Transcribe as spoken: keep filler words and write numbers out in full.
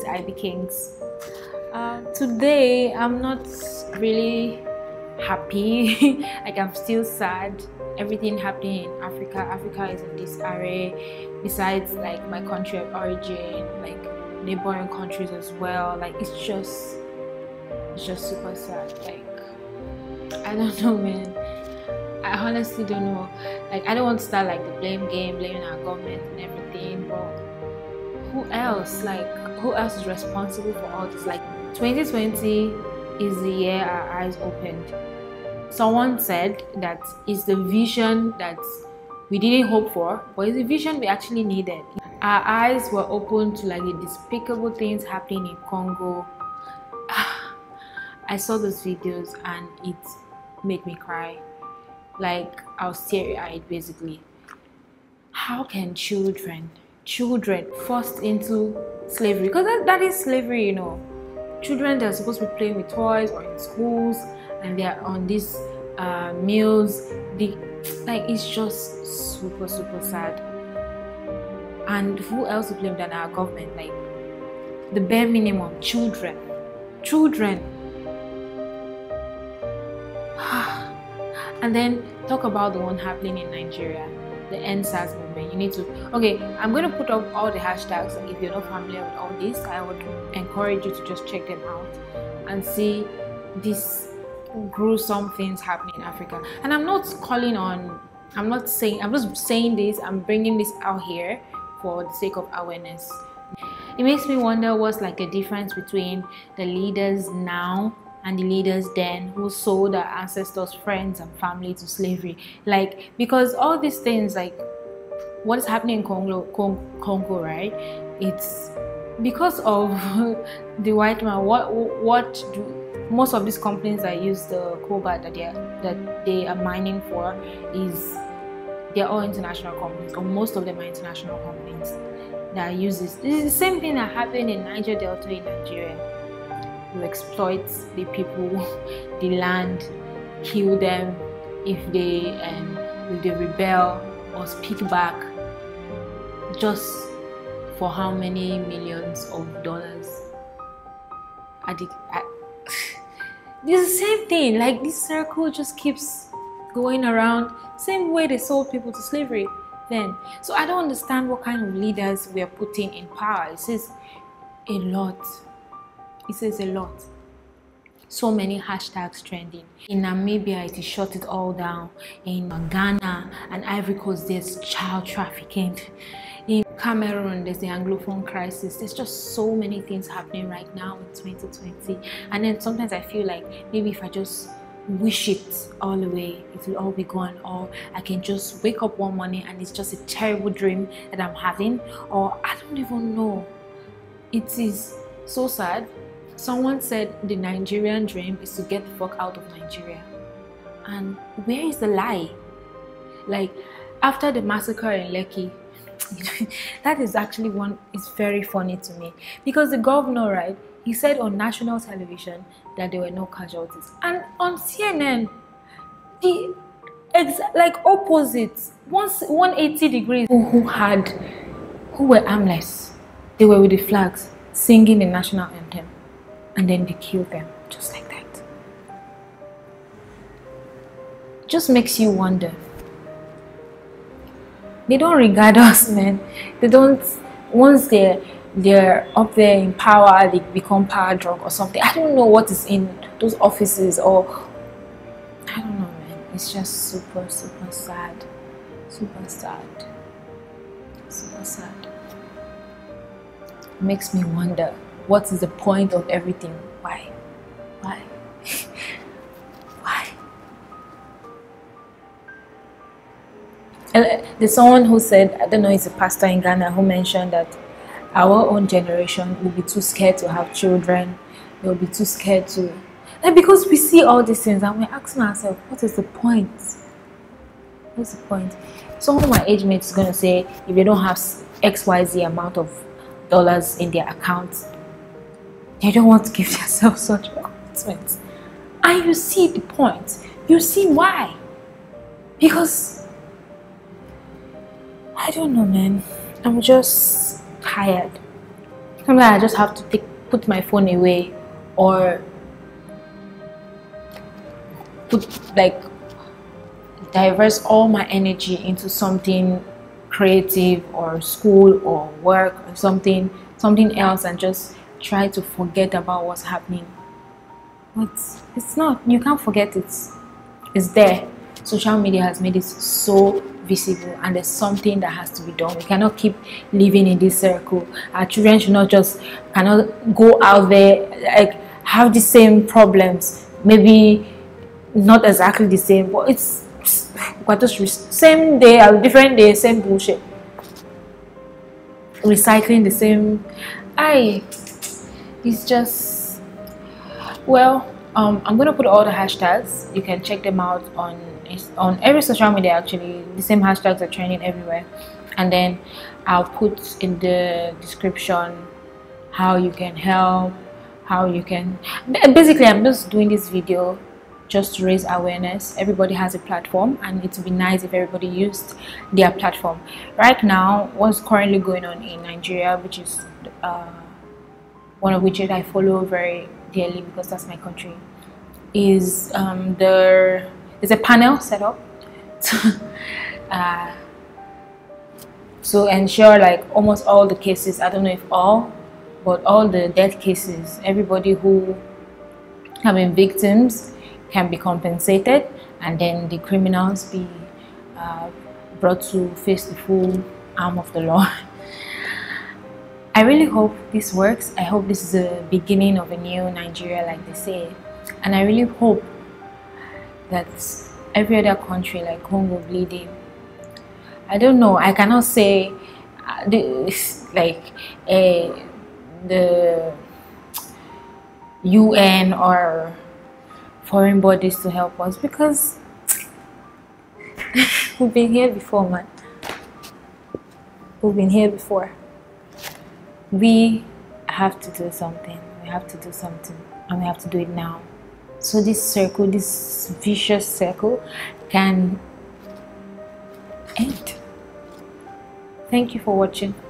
is Ivy Kings. Uh, today I'm not really happy. Like, I'm still sad. Everything happening in Africa. Africa is in disarray. Besides, like, my country of origin, like neighboring countries as well. Like, it's just, it's just super sad. Like, I don't know, man. I honestly don't know. Like, I don't want to start like the blame game, blaming our government and everything, but who else? Like, who else is responsible for all this? Like, twenty twenty is the year our eyes opened. Someone said that it's the vision that we didn't hope for, but it's the vision we actually needed. Our eyes were open to like the despicable things happening in Congo. I saw those videos and it made me cry. Like, I was teary-eyed basically. How can children, children forced into slavery? Because that, that is slavery, you know. Children, they're supposed to be playing with toys or in schools, and they're on these uh, meals. They, like, it's just super, super sad. And who else to blame than our government? Like, the bare minimum, children, children. And then talk about the one happening in Nigeria, the EndSars movement. You need to, okay, I'm going to put up all the hashtags. If you're not familiar with all this, I would encourage you to just check them out and see these gruesome things happening in Africa. And I'm not calling on, I'm not saying, I'm just saying this, I'm bringing this out here for the sake of awareness. It makes me wonder what's like the difference between the leaders now and the leaders then who sold our ancestors, friends and family to slavery. Like, because all these things, like what is happening in Congo, Congo, right? It's because of the white man. What what do most of these companies that use the cobalt that they are, that they are mining for, is they're all international companies, or most of them are international companies that use this. This is the same thing that happened in Niger Delta in Nigeria. You exploit the people, the land, kill them if they um, if they rebel or speak back, just for how many millions of dollars? I did, I, this is the same thing. Like, this circle just keeps going around. Same way they sold people to slavery then. So I don't understand what kind of leaders we are putting in power. It says a lot. It says a lot. So many hashtags trending. In Namibia, it is shut it all down. In Ghana and Ivory Coast, there's child trafficking. In Cameroon, there's the Anglophone crisis. There's just so many things happening right now in twenty twenty. And then sometimes I feel like maybe if I just wish it all away, it will all be gone, or I can just wake up one morning and it's just a terrible dream that I'm having, or I don't even know. It is so sad. Someone said the Nigerian dream is to get the fuck out of Nigeria. And where is the lie? Like, after the massacre in Lekki, that is actually one, it's very funny to me. Because the governor, right, he said on national television that there were no casualties. And on C N N, the exact, like, opposite, one eighty degrees, who, who had, who were armless, they were with the flags, singing the national anthem. And then they kill them, just like that. Just makes you wonder. They don't regard us, man. They don't. Once they're, they're up there in power, they become power drunk or something. I don't know what is in those offices, or I don't know, man. It's just super, super sad. Super sad. Super sad. It makes me wonder. What is the point of everything? Why? Why? Why? And there's someone who said, I don't know, it's a pastor in Ghana who mentioned that our own generation will be too scared to have children. They'll be too scared to... Like, because we see all these things and we're asking ourselves, what is the point? What's the point? Someone my age mate is going to say, if they don't have X Y Z amount of dollars in their accounts, they don't want to give themselves such announcements. And you see the point. You see why. Because, I don't know, man. I'm just tired. Sometimes I just have to take, put my phone away, or put like diverse all my energy into something creative or school or work or something something else, and just try to forget about what's happening. But it's not, you can't forget it. It's there. Social media has made it so visible, and there's something that has to be done. We cannot keep living in this circle. Our children should not just cannot go out there, like have the same problems, maybe not exactly the same, but it's what just same day or different day, same bullshit, recycling the same. I it's just, well, Um, I'm gonna put all the hashtags. You can check them out on on every social media. Actually, the same hashtags are trending everywhere. And then I'll put in the description how you can help, how you can. Basically, I'm just doing this video just to raise awareness. Everybody has a platform, and it would be nice if everybody used their platform. Right now, what's currently going on in Nigeria, which is uh, one of which I follow very dearly because that's my country, is um, there is a panel set up to, uh, to ensure like almost all the cases, I don't know if all, but all the death cases, everybody who have been victims can be compensated, and then the criminals be uh, brought to face the full arm of the law. I really hope this works. I hope this is the beginning of a new Nigeria, like they say. And I really hope that every other country, like Congo bleeding, I don't know, I cannot say uh, this, like uh, the U N or foreign bodies to help us, because we've been here before, man. We've been here before. We have to do something, we have to do something, and we have to do it now. So this circle, this vicious circle, can end. Thank you for watching.